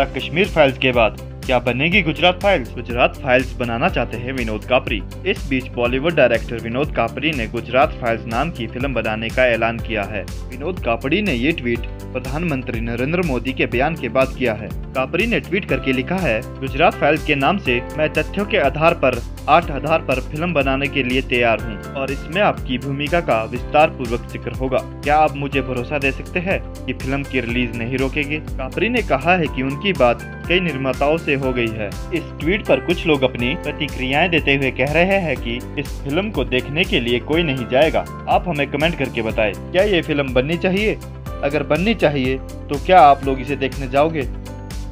Kashmir files के बाद क्या बनेगी गुजरात फाइल्स? गुजरात फाइल्स बनाना चाहते हैं विनोद कापड़ी। इस बीच बॉलीवुड डायरेक्टर विनोद कापड़ी ने गुजरात फाइल्स नाम की फिल्म बनाने का ऐलान किया है। विनोद कापड़ी ने ये ट्वीट प्रधानमंत्री नरेंद्र मोदी के बयान के बाद किया है। कापड़ी ने ट्वीट करके लिखा है, गुजरात फाइल्स के नाम से मैं तथ्यों के आधार पर 8 आधार पर फिल्म बनाने के लिए तैयार हूँ और इसमें आपकी भूमिका का विस्तार पूर्वक जिक्र होगा। क्या आप मुझे भरोसा दे सकते हैं कि फिल्म की रिलीज नहीं रोकेगी? कापड़ी ने कहा है कि उनकी बात कई निर्माताओं से हो गई है। इस ट्वीट पर कुछ लोग अपनी प्रतिक्रियाएं देते हुए कह रहे हैं कि इस फिल्म को देखने के लिए कोई नहीं जाएगा। आप हमें कमेंट करके बताएं, क्या ये फिल्म बननी चाहिए? अगर बननी चाहिए तो क्या आप लोग इसे देखने जाओगे?